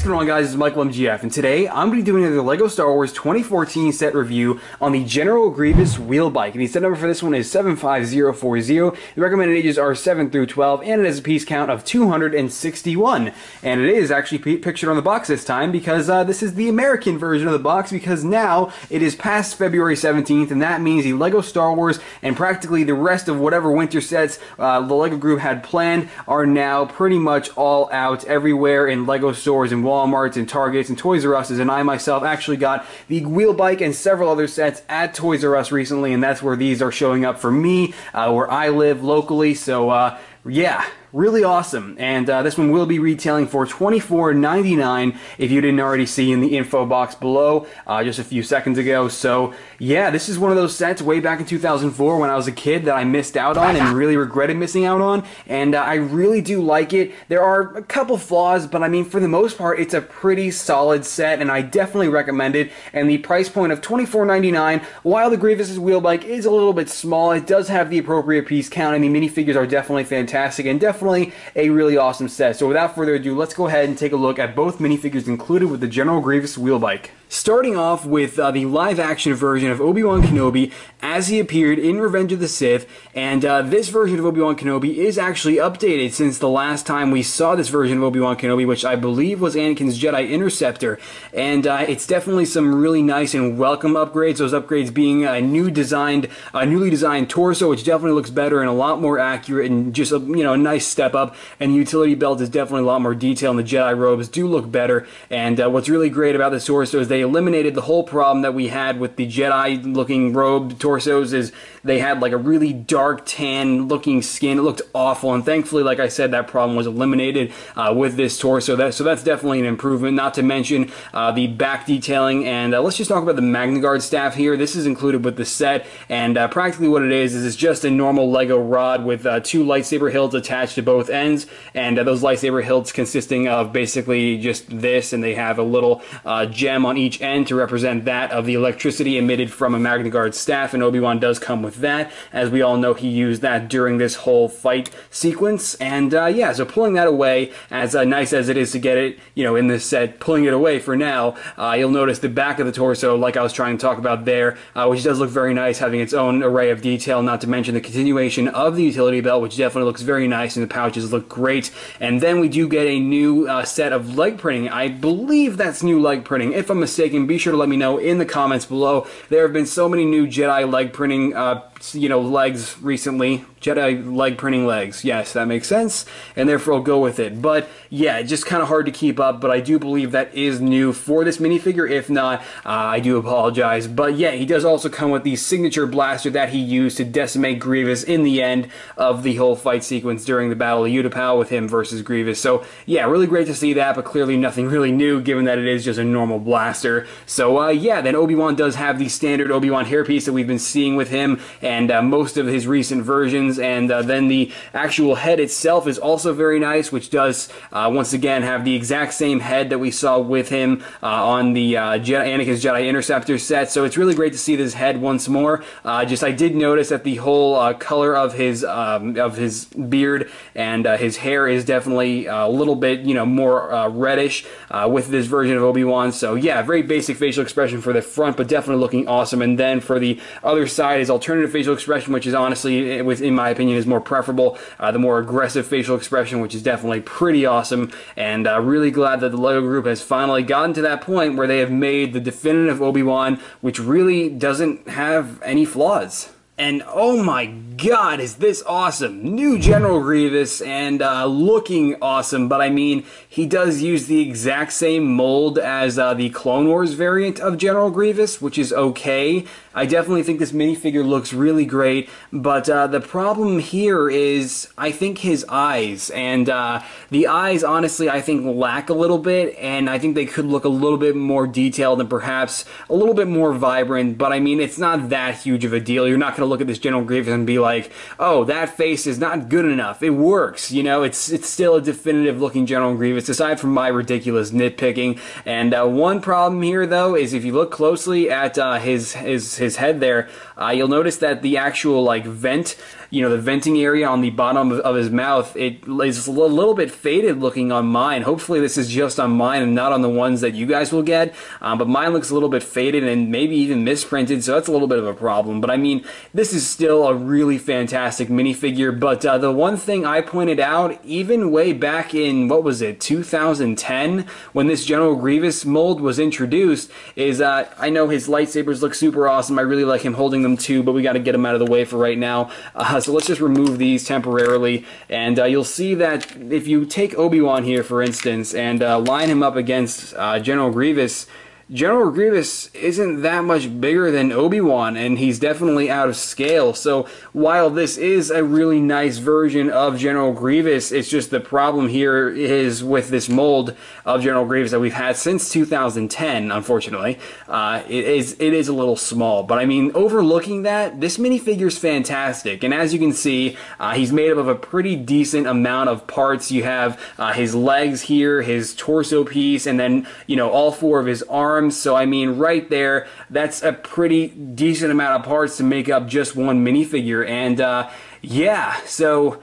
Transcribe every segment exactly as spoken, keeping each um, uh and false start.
What's going on, guys? It's Michael M G F, and today I'm going to be doing another Lego Star Wars twenty fourteen set review on the General Grievous wheel bike. And the set number for this one is seven five zero four zero. The recommended ages are seven through twelve, and it has a piece count of two hundred sixty-one. And it is actually pictured on the box this time because uh, this is the American version of the box, because now it is past February seventeenth, and that means the Lego Star Wars and practically the rest of whatever winter sets uh, the Lego group had planned are now pretty much all out everywhere in Lego stores and Walmarts and Targets and Toys R Us's, and I myself actually got the wheel bike and several other sets at Toys R Us recently, and that's where these are showing up for me, uh, where I live locally. So uh, yeah, really awesome. And uh, this one will be retailing for twenty-four ninety-nine if you didn't already see in the info box below uh, just a few seconds ago. So yeah, this is one of those sets way back in two thousand four when I was a kid that I missed out on and really regretted missing out on, and uh, I really do like it. There are a couple flaws, but I mean, for the most part, it's a pretty solid set, and I definitely recommend it. And the price point of twenty-four ninety-nine, while the Grievous' wheel bike is a little bit small, it does have the appropriate piece count, and the minifigures are definitely fantastic and definitely Definitely a really awesome set. So without further ado, let's go ahead and take a look at both minifigures included with the General Grievous wheel bike. Starting off with uh, the live-action version of Obi-Wan Kenobi as he appeared in Revenge of the Sith, and uh, this version of Obi-Wan Kenobi is actually updated since the last time we saw this version of Obi-Wan Kenobi, which I believe was Anakin's Jedi Interceptor, and uh, it's definitely some really nice and welcome upgrades, those upgrades being a new designed, a newly designed torso, which definitely looks better and a lot more accurate and just a, you know, a nice step up, and the utility belt is definitely a lot more detail, and the Jedi robes do look better, and uh, what's really great about this torso is they eliminated the whole problem that we had with the Jedi looking robe torsos, is they had like a really dark tan looking skin. It looked awful, and thankfully, like I said, that problem was eliminated uh, with this torso. That, so that's definitely an improvement, not to mention uh, the back detailing. And uh, let's just talk about the MagnaGuard staff here. This is included with the set, and uh, practically what it is is it's just a normal Lego rod with uh, two lightsaber hilts attached to both ends, and uh, those lightsaber hilts consisting of basically just this, and they have a little uh, gem on each Each end to represent that of the electricity emitted from a MagnaGuard staff, and Obi-Wan does come with that. As we all know, he used that during this whole fight sequence, and uh, yeah, so pulling that away, as uh, nice as it is to get it, you know, in this set, pulling it away for now, uh, you'll notice the back of the torso, like I was trying to talk about there, uh, which does look very nice, having its own array of detail, not to mention the continuation of the utility belt, which definitely looks very nice, and the pouches look great. And then we do get a new uh, set of leg printing. I believe that's new leg printing. If I'm mistaken, be sure to let me know in the comments below. There have been so many new Jedi leg printing, uh, you know, legs recently. Jedi leg printing legs. Yes, that makes sense, and therefore I'll go with it. But yeah, just kind of hard to keep up, but I do believe that is new for this minifigure. If not, uh, I do apologize. But yeah, he does also come with the signature blaster that he used to decimate Grievous in the end of the whole fight sequence during the Battle of Utapau with him versus Grievous. So yeah, really great to see that, but clearly nothing really new given that it is just a normal blaster. So uh, yeah, then Obi-Wan does have the standard Obi-Wan hairpiece that we've been seeing with him and uh, most of his recent versions. And uh, then the actual head itself is also very nice, which does uh, once again have the exact same head that we saw with him uh, on the uh, Jedi, Anakin's Jedi Interceptor set. So it's really great to see this head once more. Uh, just I did notice that the whole uh, color of his um, of his beard and uh, his hair is definitely a little bit, you know, more uh, reddish uh, with this version of Obi-Wan. So yeah, very basic facial expression for the front, but definitely looking awesome. And then for the other side is alternative facial expression, which is honestly within my my opinion is more preferable, uh, the more aggressive facial expression, which is definitely pretty awesome, and uh, really glad that the Lego group has finally gotten to that point where they have made the definitive Obi-Wan, which really doesn't have any flaws. And oh my god, is this awesome. New General Grievous, and uh, looking awesome, but I mean, he does use the exact same mold as uh, the Clone Wars variant of General Grievous, which is okay. I definitely think this minifigure looks really great, but uh, the problem here is, I think, his eyes. And uh, the eyes, honestly, I think lack a little bit, and I think they could look a little bit more detailed and perhaps a little bit more vibrant, but I mean, it's not that huge of a deal. You're not going to look at this General Grievous and be like, oh, that face is not good enough. It works, you know, it's it's still a definitive looking General Grievous, aside from my ridiculous nitpicking. And uh, one problem here, though, is if you look closely at uh, his, his, his head there, uh, you'll notice that the actual, like, vent you know, the venting area on the bottom of, of his mouth, it is a little bit faded looking on mine. Hopefully this is just on mine and not on the ones that you guys will get. Um, but mine looks a little bit faded and maybe even misprinted, so that's a little bit of a problem. But I mean, this is still a really fantastic minifigure. But uh, the one thing I pointed out, even way back in, what was it, two thousand ten, when this General Grievous mold was introduced, is uh, I know his lightsabers look super awesome. I really like him holding them too, but we got to get him out of the way for right now. Uh, so let's just remove these temporarily, and uh, you'll see that if you take Obi-Wan here, for instance, and uh, line him up against uh, General Grievous, General Grievous isn't that much bigger than Obi-Wan, and he's definitely out of scale. So while this is a really nice version of General Grievous, it's just the problem here is with this mold of General Grievous that we've had since two thousand ten, unfortunately. Uh, it is, it is a little small. But I mean, overlooking that, this minifigure's fantastic. And as you can see, uh, he's made up of a pretty decent amount of parts. You have uh, his legs here, his torso piece, and then, you know, all four of his arms. So I mean, right there, that's a pretty decent amount of parts to make up just one minifigure. And uh, yeah, so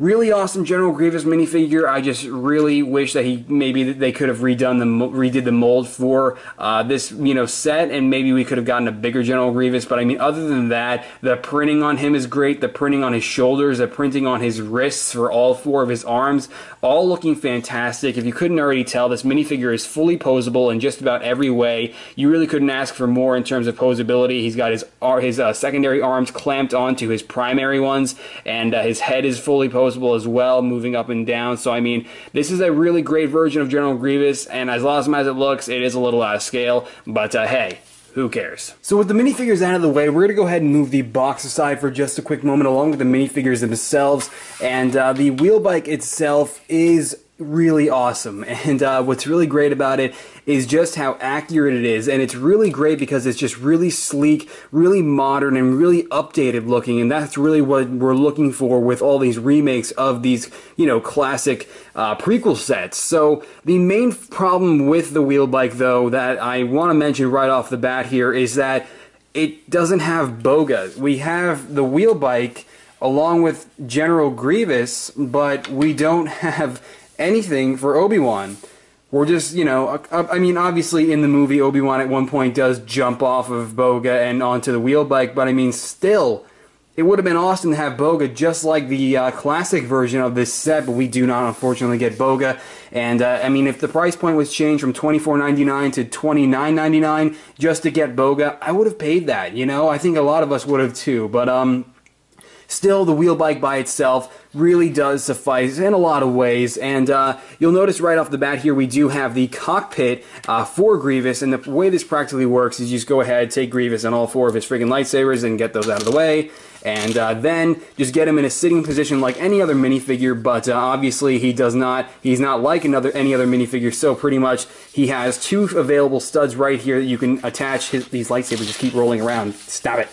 really awesome General Grievous minifigure. I just really wish that he maybe they could have redone the redid the mold for uh, this, you know, set, and maybe we could have gotten a bigger General Grievous. But I mean, other than that, the printing on him is great. The printing on his shoulders, the printing on his wrists for all four of his arms, all looking fantastic. If you couldn't already tell, this minifigure is fully posable in just about every way. You really couldn't ask for more in terms of posability. He's got his his uh, secondary arms clamped onto his primary ones, and uh, his head is fully posable as well, moving up and down. So I mean, this is a really great version of General Grievous, and as awesome as it looks, it is a little out of scale, but uh, hey, who cares? So with the minifigures out of the way, we're going to go ahead and move the box aside for just a quick moment, along with the minifigures themselves. And uh, the wheel bike itself is really awesome, and uh, what's really great about it is just how accurate it is. And it's really great because it's just really sleek, really modern, and really updated looking, and that's really what we're looking for with all these remakes of these, you know, classic uh, prequel sets. So the main problem with the wheel bike, though, that I want to mention right off the bat here is that it doesn't have Boga. We have the wheel bike along with General Grievous, but we don't have anything for Obi-Wan. We're just, you know, I mean, obviously in the movie, Obi-Wan at one point does jump off of Boga and onto the wheel bike, but I mean, still, it would have been awesome to have Boga just like the uh, classic version of this set, but we do not, unfortunately, get Boga. And, uh, I mean, if the price point was changed from twenty-four ninety-nine to twenty-nine ninety-nine just to get Boga, I would have paid that, you know? I think a lot of us would have, too, but, um... still, the wheel bike by itself really does suffice in a lot of ways. And uh, you'll notice right off the bat here, we do have the cockpit uh, for Grievous. And the way this practically works is you just go ahead, take Grievous and all four of his friggin' lightsabers and get those out of the way. And uh, then just get him in a sitting position like any other minifigure, but uh, obviously he does not, he's not like another any other minifigure, so pretty much he has two available studs right here that you can attach. His, these lightsabers just keep rolling around. Stop it.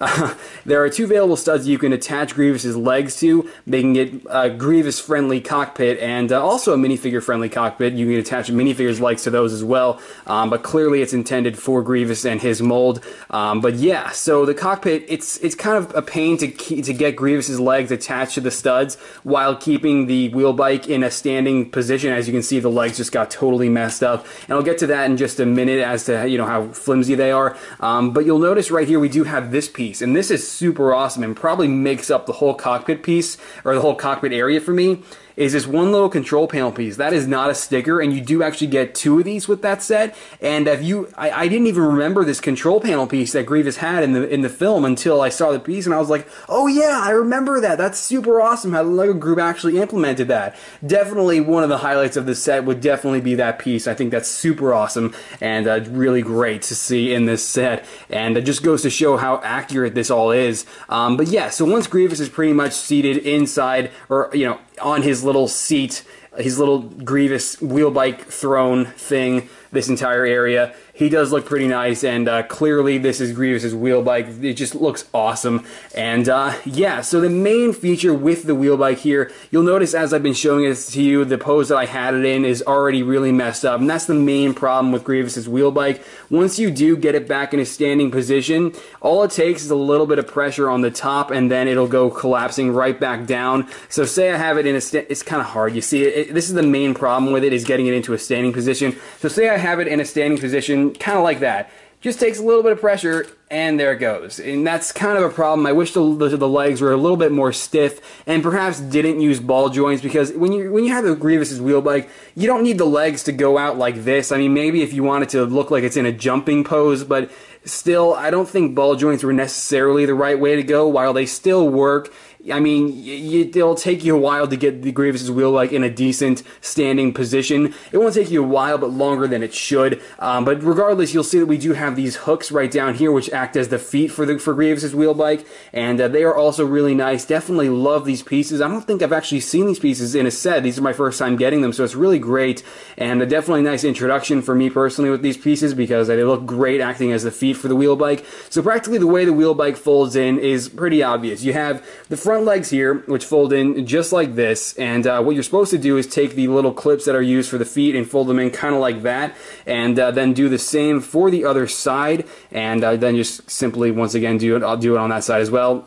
Uh, there are two available studs you can attach Grievous's legs to. They can get a Grievous-friendly cockpit and uh, also a minifigure-friendly cockpit. You can attach minifigure's legs to those as well, um, but clearly it's intended for Grievous and his mold. Um, but yeah, so the cockpit, it's it's kind of a pain to to get Grievous's legs attached to the studs while keeping the wheel bike in a standing position. As you can see, the legs just got totally messed up, and I'll get to that in just a minute as to, you know, how flimsy they are. Um, but you'll notice right here we do have this piece. And this is super awesome and probably makes up the whole cockpit piece, or the whole cockpit area for me, is this one little control panel piece. That is not a sticker, and you do actually get two of these with that set. And if you, I, I didn't even remember this control panel piece that Grievous had in the in the film until I saw the piece, and I was like, oh yeah, I remember that. That's super awesome how the LEGO Group actually implemented that. Definitely one of the highlights of the set would definitely be that piece. I think that's super awesome and uh, really great to see in this set, and it just goes to show how accurate this all is. Um, but yeah, so once Grievous is pretty much seated inside, or, you know, on his little seat, his little Grievous wheel bike throne thing, this entire area, he does look pretty nice, and uh, clearly this is Grievous's wheel bike. It just looks awesome. And uh, yeah, so the main feature with the wheel bike here, you'll notice as I've been showing it to you, the pose that I had it in is already really messed up, and that's the main problem with Grievous's wheel bike. Once you do get it back in a standing position, all it takes is a little bit of pressure on the top, and then it'll go collapsing right back down. So say I have it in a sta- it's kind of hard, you see, it, it, this is the main problem with it, is getting it into a standing position. So say I have it in a standing position, kind of like that. Just takes a little bit of pressure, and there it goes. And that's kind of a problem. I wish the, the, the legs were a little bit more stiff and perhaps didn't use ball joints, because when you when you have the Grievous's wheel bike, you don't need the legs to go out like this. I mean, maybe if you want it to look like it's in a jumping pose, but still, I don't think ball joints were necessarily the right way to go. While they still work, I mean, y y it'll take you a while to get the Grievous's wheel like in a decent standing position. It won't take you a while, but longer than it should. Um, but regardless, you'll see that we do have these hooks right down here, which act as the feet for the for Grievous's wheel bike, and uh, they are also really nice. Definitely love these pieces. I don't think I've actually seen these pieces in a set. These are my first time getting them, so it's really great, and a definitely nice introduction for me personally with these pieces, because they look great acting as the feet for the wheel bike. So practically the way the wheel bike folds in is pretty obvious. You have the front legs here, which fold in just like this, and uh, what you're supposed to do is take the little clips that are used for the feet and fold them in kind of like that, and uh, then do the same for the other side, and uh, then just simply once again do it I'll do it on that side as well.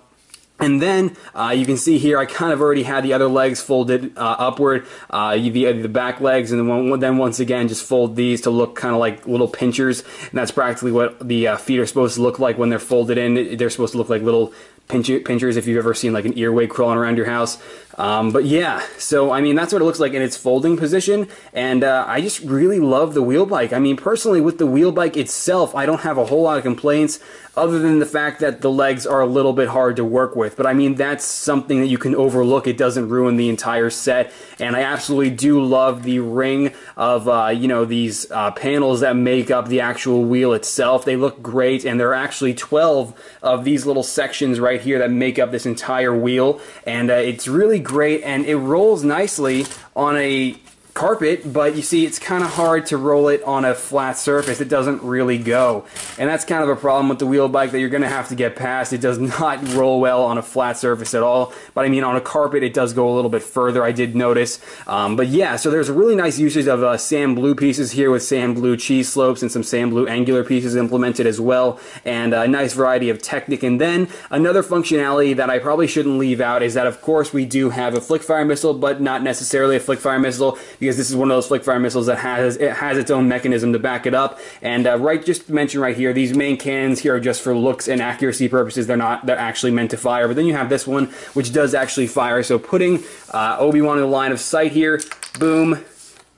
And then uh, you can see here I kind of already had the other legs folded uh, upward, uh, the, the back legs, and then, one, then once again just fold these to look kind of like little pinchers, and that's practically what the uh, feet are supposed to look like when they're folded in. They're supposed to look like little pinchers if you've ever seen like an earwig crawling around your house. Um, but yeah, so I mean that's what it looks like in its folding position, and uh, I just really love the wheel bike. I mean personally with the wheel bike itself, I don't have a whole lot of complaints other than the fact that the legs are a little bit hard to work with, but I mean that's something that you can overlook. It doesn't ruin the entire set, and I absolutely do love the ring of uh, you know, these uh, panels that make up the actual wheel itself. They look great, and there are actually twelve of these little sections right here that make up this entire wheel, and uh, it's really great, and it rolls nicely on a carpet, but you see it's kind of hard to roll it on a flat surface. It doesn't really go, and that's kind of a problem with the wheel bike that you're gonna have to get past. It does not roll well on a flat surface at all, but I mean on a carpet it does go a little bit further, I did notice. Um, but yeah, so there's a really nice usage of uh, sand blue pieces here, with sand blue cheese slopes and some sand blue angular pieces implemented as well, and a nice variety of Technic. And then another functionality that I probably shouldn't leave out is that of course we do have a flick fire missile, but not necessarily a flick fire missile, because this is one of those flick fire missiles that has it has its own mechanism to back it up. And uh, right, just to mention right here, these main cannons here are just for looks and accuracy purposes. They're not they're actually meant to fire. But then you have this one, which does actually fire. So putting uh, Obi-Wan in the line of sight here, boom.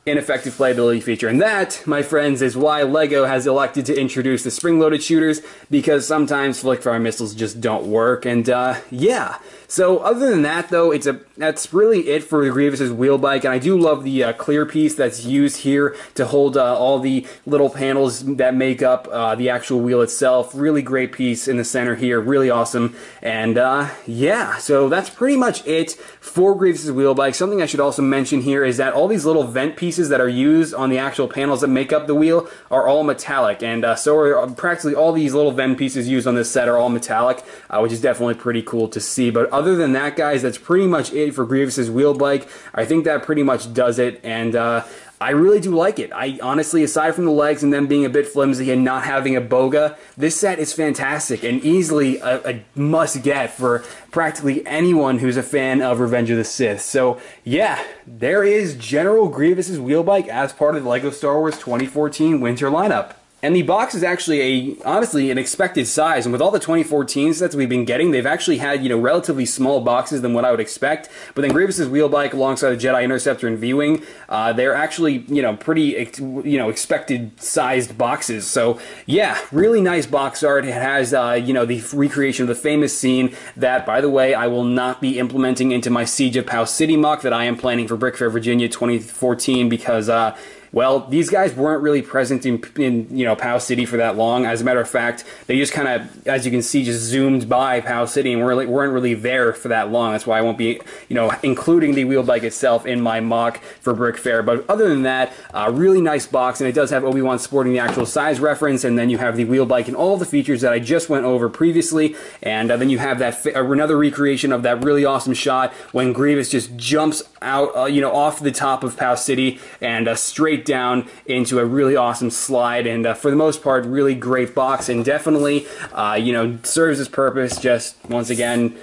Ineffective playability feature. And that, my friends, is why LEGO has elected to introduce the spring-loaded shooters, because sometimes flick-fire missiles just don't work. And uh, yeah, so other than that though, it's a that's really it for Grievous's wheel bike. And I do love the uh, clear piece that's used here to hold uh, all the little panels that make up uh, the actual wheel itself. Really great piece in the center here, really awesome. And uh, yeah, so that's pretty much it for Grievous's wheel bike. Something I should also mention here is that all these little vent pieces that are used on the actual panels that make up the wheel are all metallic, and uh, so are practically all these little vent pieces used on this set are all metallic, uh, which is definitely pretty cool to see. But other than that, guys, that's pretty much it for Grievous's wheel bike. I think that pretty much does it, and uh, I really do like it. I honestly, aside from the legs and them being a bit flimsy and not having a Boga, this set is fantastic and easily a, a must-get for practically anyone who's a fan of Revenge of the Sith. So yeah, there is General Grievous's wheel bike as part of the LEGO Star Wars twenty fourteen winter lineup. And the box is actually, a honestly, an expected size. And with all the twenty fourteen sets we've been getting, they've actually had, you know, relatively small boxes than what I would expect. But then Grievous's wheel bike alongside the Jedi Interceptor and V-Wing, uh, they're actually, you know, pretty, you know, expected sized boxes. So, yeah, really nice box art. It has, uh, you know, the recreation of the famous scene that, by the way, I will not be implementing into my Siege of Pow City mock that I am planning for Brickfair Virginia twenty fourteen, because, uh, Well, these guys weren't really present in, in you know, Pow City for that long. As a matter of fact, they just kind of, as you can see, just zoomed by Pow City and weren't, weren't really there for that long. That's why I won't be, you know, including the wheel bike itself in my mock for Brick Fair. But other than that, a really nice box, and it does have Obi-Wan sporting the actual size reference, and then you have the wheel bike and all the features that I just went over previously, and uh, then you have that uh, another recreation of that really awesome shot when Grievous just jumps out, uh, you know, off the top of Pow City and uh, straight down into a really awesome slide, and uh, for the most part, really great box, and definitely, uh, you know, serves its purpose. Just, once again,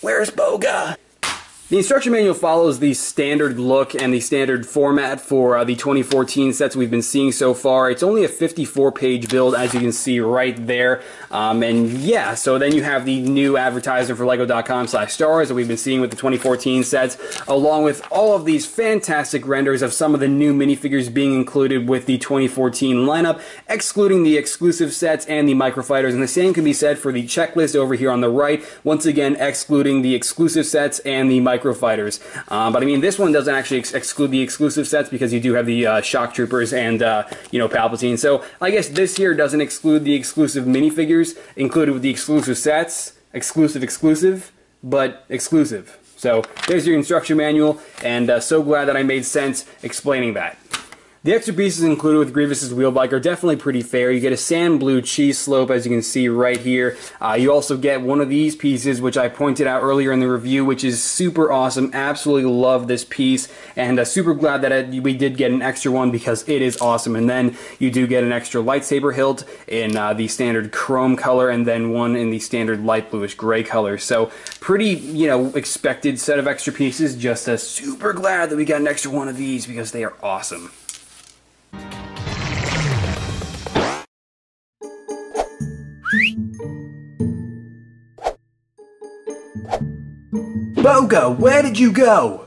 where's Boga? The instruction manual follows the standard look and the standard format for uh, the twenty fourteen sets we've been seeing so far. It's only a fifty-four page build, as you can see right there. Um, and yeah, so then you have the new advertisement for Lego dot com slash Star Wars that we've been seeing with the twenty fourteen sets, along with all of these fantastic renders of some of the new minifigures being included with the twenty fourteen lineup, excluding the exclusive sets and the microfighters. And the same can be said for the checklist over here on the right, once again excluding the exclusive sets and the microfighters. Microfighters, um, but I mean, this one doesn't actually ex exclude the exclusive sets because you do have the uh, shock troopers and uh, you know, Palpatine. So I guess this here doesn't exclude the exclusive minifigures included with the exclusive sets. Exclusive, exclusive, but exclusive. So there's your instruction manual, and uh, so glad that I made sense explaining that. The extra pieces included with Grievous's wheel bike are definitely pretty fair. You get a sand blue cheese slope, as you can see right here. Uh, you also get one of these pieces, which I pointed out earlier in the review, which is super awesome. Absolutely love this piece, and uh, super glad that it, we did get an extra one because it is awesome. And then you do get an extra lightsaber hilt in uh, the standard chrome color, and then one in the standard light bluish gray color. So pretty, you know, expected set of extra pieces. Just uh, super glad that we got an extra one of these because they are awesome. Boga, where did you go?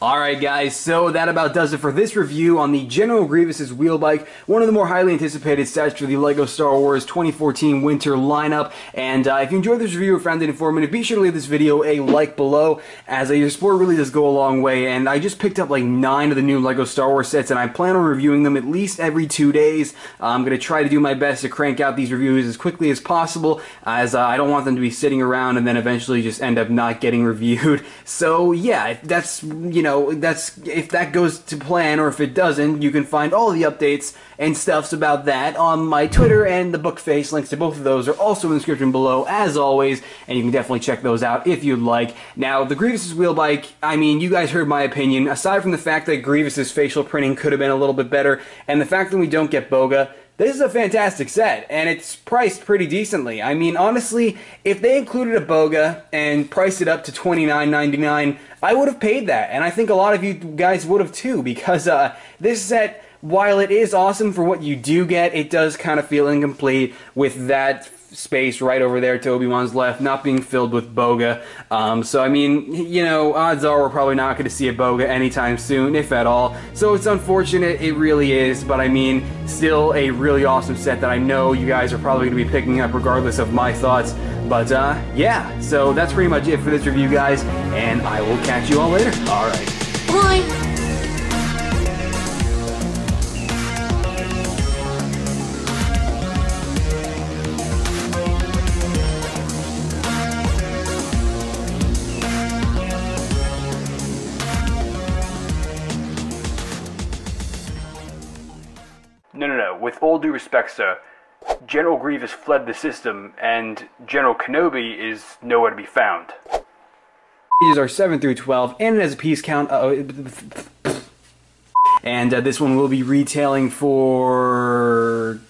Alright guys, so that about does it for this review on the General Grievous' wheel bike, one of the more highly anticipated sets for the LEGO Star Wars twenty fourteen winter lineup. And uh, if you enjoyed this review or found it informative, be sure to leave this video a like below, as uh, your support really does go a long way. And I just picked up like nine of the new LEGO Star Wars sets, and I plan on reviewing them at least every two days. Uh, I'm going to try to do my best to crank out these reviews as quickly as possible, as uh, I don't want them to be sitting around and then eventually just end up not getting reviewed. So yeah, that's, you know, know that's if that goes to plan, or if it doesn't, you can find all the updates and stuffs about that on my Twitter and the Bookface. Links to both of those are also in the description below, as always, and you can definitely check those out if you'd like. Now, the Grievous' wheel bike, I mean, you guys heard my opinion. Aside from the fact that Grievous' facial printing could have been a little bit better, and the fact that we don't get Boga, this is a fantastic set, and it's priced pretty decently. I mean, honestly, if they included a Boga and priced it up to twenty-nine ninety-nine, I would have paid that, and I think a lot of you guys would have too, because uh, this set, while it is awesome for what you do get, it does kind of feel incomplete with that space right over there to Obi-Wan's left not being filled with Boga. Um, so I mean, you know, odds are we're probably not going to see a Boga anytime soon, if at all. So it's unfortunate, it really is, but I mean, still a really awesome set that I know you guys are probably going to be picking up regardless of my thoughts. But uh, yeah, so that's pretty much it for this review, guys, and I will catch you all later. Alright, bye! No, no, no. With all due respect, sir, General Grievous fled the system, and General Kenobi is nowhere to be found. Pages are seven through twelve, and it has a piece count. Uh-oh. And uh, this one will be retailing for...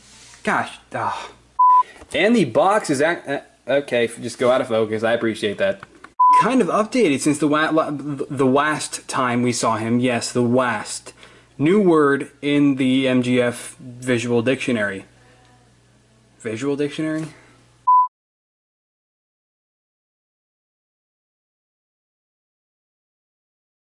Gosh. Oh. And the box is... Act uh, okay, just go out of focus. I appreciate that. Kind of updated since the, wa the last time we saw him. Yes, the last. New word in the M G F visual dictionary. Visual dictionary?